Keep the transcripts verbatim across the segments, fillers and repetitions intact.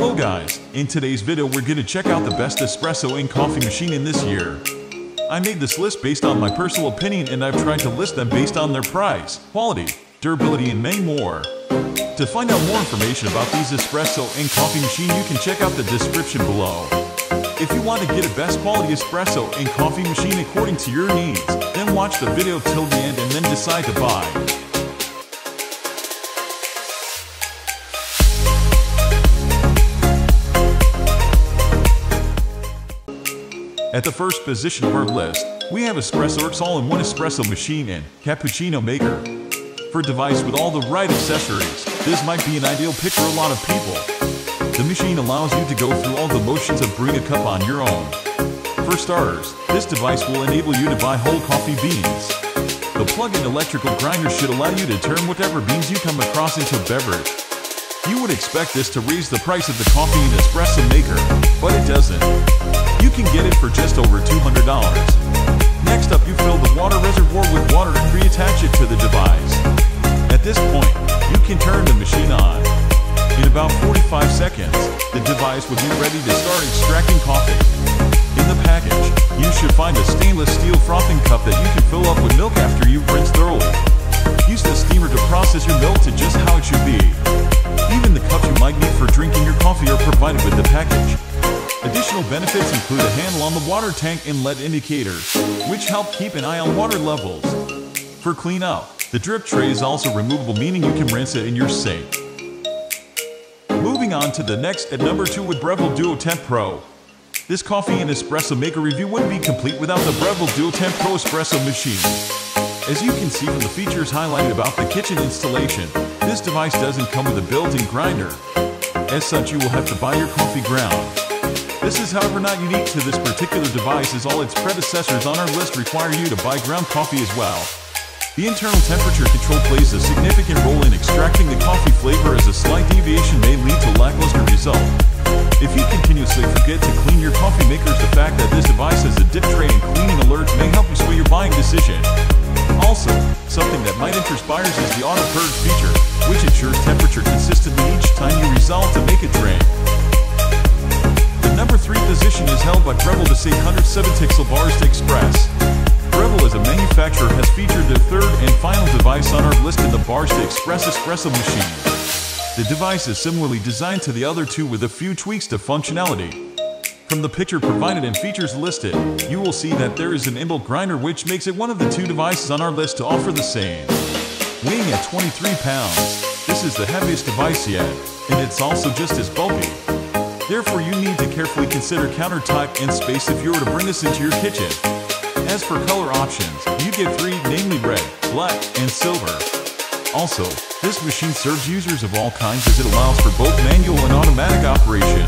Hello guys, in today's video we're going to check out the best espresso and coffee machine in this year. I made this list based on my personal opinion and I've tried to list them based on their price, quality, durability and many more. To find out more information about these espresso and coffee machine you can check out the description below. If you want to get a best quality espresso and coffee machine according to your needs, then watch the video till the end and then decide to buy. At the first position of our list, we have EspressoWorks All-in-One Espresso Machine and Cappuccino Maker. For a device with all the right accessories, this might be an ideal pick for a lot of people. The machine allows you to go through all the motions of brewing a cup on your own. For starters, this device will enable you to buy whole coffee beans. The plug-in electrical grinder should allow you to turn whatever beans you come across into a beverage. You would expect this to raise the price of the coffee and espresso maker, but it doesn't. You can get it for just over two hundred dollars. Next up, you fill the water reservoir with water and reattach it to the device. At this point, you can turn the machine on. In about forty-five seconds, the device will be ready to start extracting coffee. In the package, you should find a stainless steel frothing cup that you can fill up with milk after you've rinsed thoroughly. Use the steamer to process your milk to just how it should be. Even the cups you might need for drinking your coffee are provided with the package. Additional benefits include a handle on the water tank and lead indicator, which help keep an eye on water levels. For cleanup, the drip tray is also removable, meaning you can rinse it in your sink. Moving on to the next at number two with Breville DuoTemp Pro. This coffee and espresso maker review wouldn't be complete without the Breville DuoTemp Pro espresso machine. As you can see from the features highlighted about the kitchen installation, this device doesn't come with a built-in grinder. As such, you will have to buy your coffee ground. This is however not unique to this particular device, as all its predecessors on our list require you to buy ground coffee as well. The internal temperature control plays a significant role in extracting the coffee flavor, as a slight deviation may lead to lackluster result. If you continuously forget to clean your coffee makers, the fact that this device has a dip tray and cleaning alerts may help you sway your buying decision. Also, something that might interest buyers is the auto purge feature, which ensures temperature consistently each time you resolve to make a drink. The number three position is held by Breville B E S eight seventy X L Barista Express. Breville as a manufacturer has featured their third and final device on our list in the Barista Express espresso machine. The device is similarly designed to the other two with a few tweaks to functionality. From the picture provided and features listed, you will see that there is an inbuilt grinder, which makes it one of the two devices on our list to offer the same. Weighing at twenty-three pounds, this is the heaviest device yet, and it's also just as bulky. Therefore, you need to carefully consider counter type and space if you were to bring this into your kitchen. As for color options, you get three, namely red, black, and silver. Also, this machine serves users of all kinds, as it allows for both manual and automatic operation.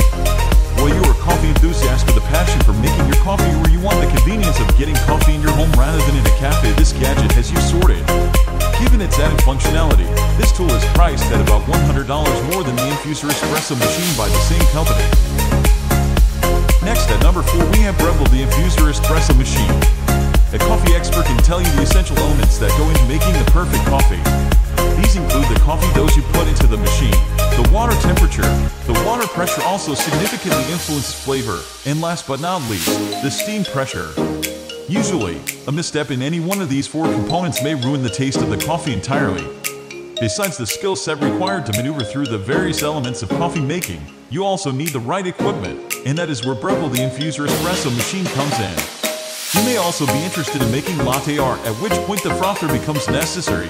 While you are a coffee enthusiast with a passion for making your coffee, or you want the convenience of getting coffee in your home rather than in a cafe, this gadget has you sorted. Given its added functionality, this tool is priced at about one hundred dollars more than the Infuser espresso machine by the same company. Next, at number four, we have Breville the Infuser Espresso Machine. A coffee expert can tell you the essential elements that go into making the perfect coffee. These include the coffee dose you put into the machine, the water temperature, the water pressure also significantly influences flavor, and last but not least, the steam pressure. Usually, a misstep in any one of these four components may ruin the taste of the coffee entirely. Besides the skill set required to maneuver through the various elements of coffee making, you also need the right equipment, and that is where Breville the Infuser Espresso Machine comes in. You may also be interested in making latte art, at which point the frother becomes necessary.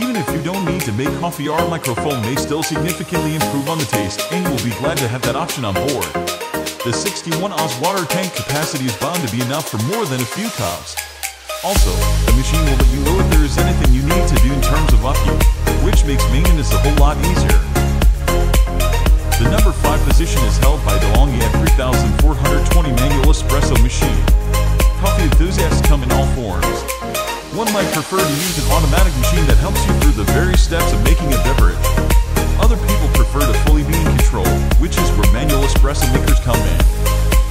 Even if you don't need to make coffee, our microfoam may still significantly improve on the taste, and you will be glad to have that option on board. The sixty-one ounce water tank capacity is bound to be enough for more than a few cups. Also, the machine will let you know if there is anything you need to do in terms of upkeep, which makes maintenance a whole lot easier. The number five position is held by De Longhi E C P three four two zero Manual Espresso Machine. Coffee enthusiasts come in all forms. One might prefer to use an automatic machine that helps you through the various steps of making a beverage. Other people prefer to fully be in control, which is where manual espresso makers come in.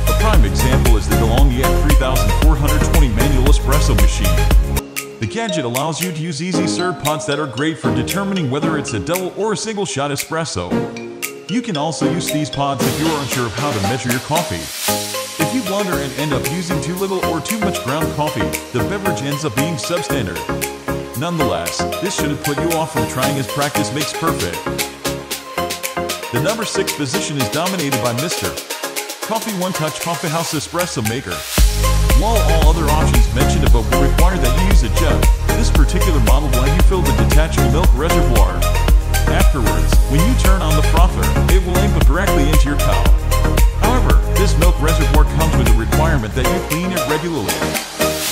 A prime example is the De'Longhi E C P three four two zero Manual Espresso Machine. The gadget allows you to use easy serve pods that are great for determining whether it's a double or a single shot espresso. You can also use these pods if you are unsure of how to measure your coffee. If you blunder and end up using too little or too much ground coffee, the beverage ends up being substandard. Nonetheless, this shouldn't put you off from trying, as practice makes perfect. The number six position is dominated by Mister Coffee One Touch Coffee House Espresso Maker. While all other options mentioned above will require that you use a jug, this particular model will let you fill the detachable milk reservoir. Afterwards, when you turn on the frother, it will input directly into your cup. However, this milk reservoir comes with a requirement that you clean it regularly.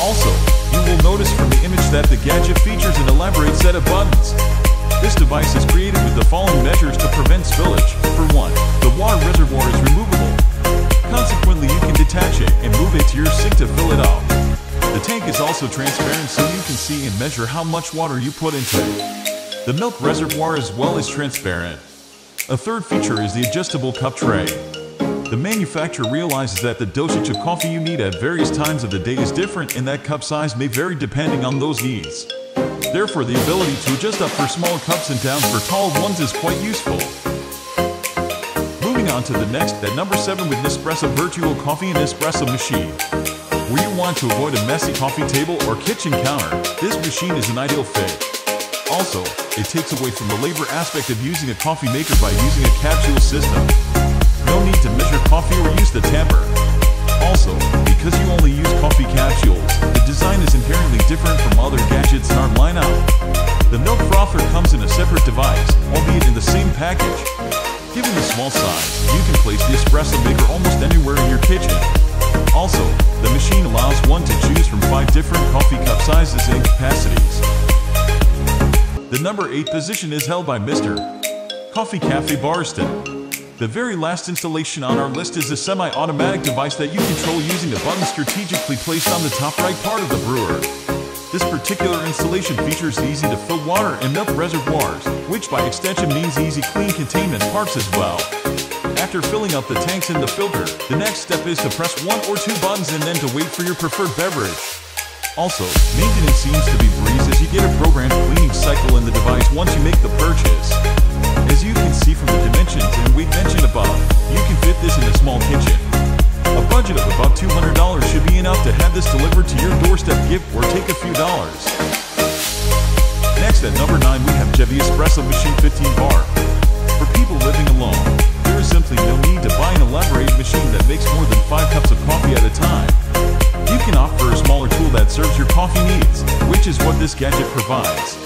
Also, you will notice from the image that the gadget features an elaborate set of buttons. This device is created with the following measures to prevent spillage. For one, the water reservoir is removable. Consequently, you can detach it and move it to your sink to fill it up. The tank is also transparent, so you can see and measure how much water you put into it. The milk reservoir as well is transparent. A third feature is the adjustable cup tray. The manufacturer realizes that the dosage of coffee you need at various times of the day is different, and that cup size may vary depending on those needs. Therefore, the ability to adjust up for smaller cups and down for tall ones is quite useful. Moving on to the next, at number seven with Nespresso Vertuo Coffee and Espresso Machine. Where you want to avoid a messy coffee table or kitchen counter, this machine is an ideal fit. Also, it takes away from the labor aspect of using a coffee maker by using a capsule system. No need to measure coffee or use the tamper. Also, because you only use coffee capsules, the design is inherently different from other gadgets in our lineup. The milk frother comes in a separate device, albeit in the same package. Given the small size, you can place the espresso maker almost anywhere in your kitchen. Also, the machine allows one to choose from five different coffee cup sizes and capacities. The number eight position is held by Mister Coffee Café Barston. The very last installation on our list is a semi-automatic device that you control using a button strategically placed on the top right part of the brewer. This particular installation features easy-to-fill water and milk reservoirs, which by extension means easy clean containment parts as well. After filling up the tanks and the filter, the next step is to press one or two buttons and then to wait for your preferred beverage. Also, maintenance seems to be breeze as you get a programmed cleaning cycle in the device once you make the purchase. As you can see from the dimensions and weight mentioned above, you can fit this in a small kitchen. A budget of about two hundred dollars should be enough to have this delivered to your doorstep, gift or take a few dollars. Next at number nine we have Gevi Espresso Machine fifteen bar. For people living alone, there is simply no need to buy an elaborate machine that makes more than five cups of coffee at a time. You can opt for a smaller tool that serves your coffee needs, which is what this gadget provides.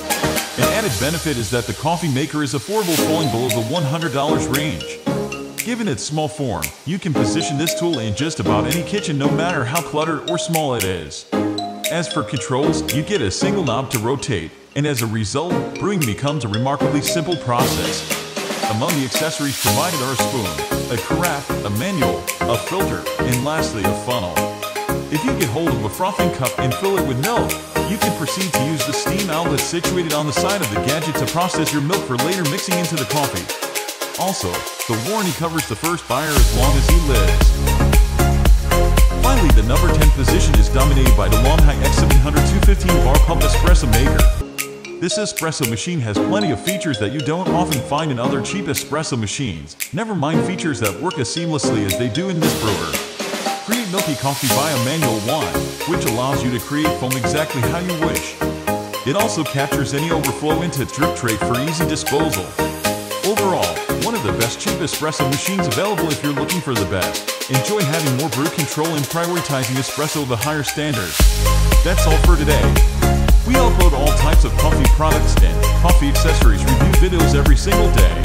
An added benefit is that the coffee maker is affordable, falling below the one hundred dollar range. Given its small form, you can position this tool in just about any kitchen, no matter how cluttered or small it is. As for controls, you get a single knob to rotate, and as a result, brewing becomes a remarkably simple process. Among the accessories provided are a spoon, a carafe, a manual, a filter, and lastly a funnel. If you get hold of a frothing cup and fill it with milk, you can proceed to use the steam outlet situated on the side of the gadget to process your milk for later mixing into the coffee. Also, the warranty covers the first buyer as long as he lives. Finally, the number ten position is dominated by the De Longhi E C seven zero two fifteen bar Pump Espresso Maker. This espresso machine has plenty of features that you don't often find in other cheap espresso machines, never mind features that work as seamlessly as they do in this brewer. Create milky coffee via manual wand, which allows you to create foam exactly how you wish. It also captures any overflow into its drip tray for easy disposal. Overall, one of the best cheap espresso machines available if you're looking for the best. Enjoy having more brew control and prioritizing espresso to higher standards. That's all for today. We upload all types of coffee products and coffee accessories review videos every single day.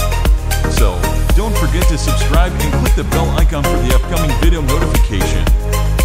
So, don't forget to subscribe and click the bell icon for the upcoming video notification.